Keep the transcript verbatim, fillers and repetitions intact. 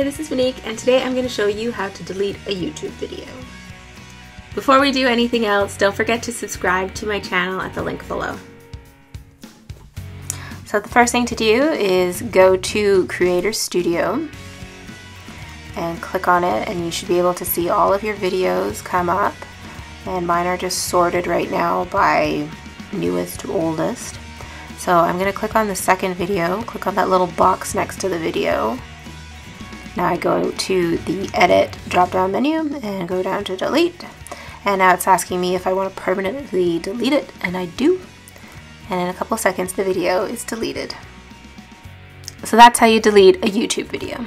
Hi, this is Monique, and today I'm going to show you how to delete a YouTube video. Before we do anything else, don't forget to subscribe to my channel at the link below. So the first thing to do is go to Creator Studio and click on it, and you should be able to see all of your videos come up, and mine are just sorted right now by newest to oldest. So I'm going to click on the second video, click on that little box next to the video. Now I go to the Edit drop-down menu and go down to Delete. And now it's asking me if I want to permanently delete it, and I do. And in a couple seconds, the video is deleted. So that's how you delete a YouTube video.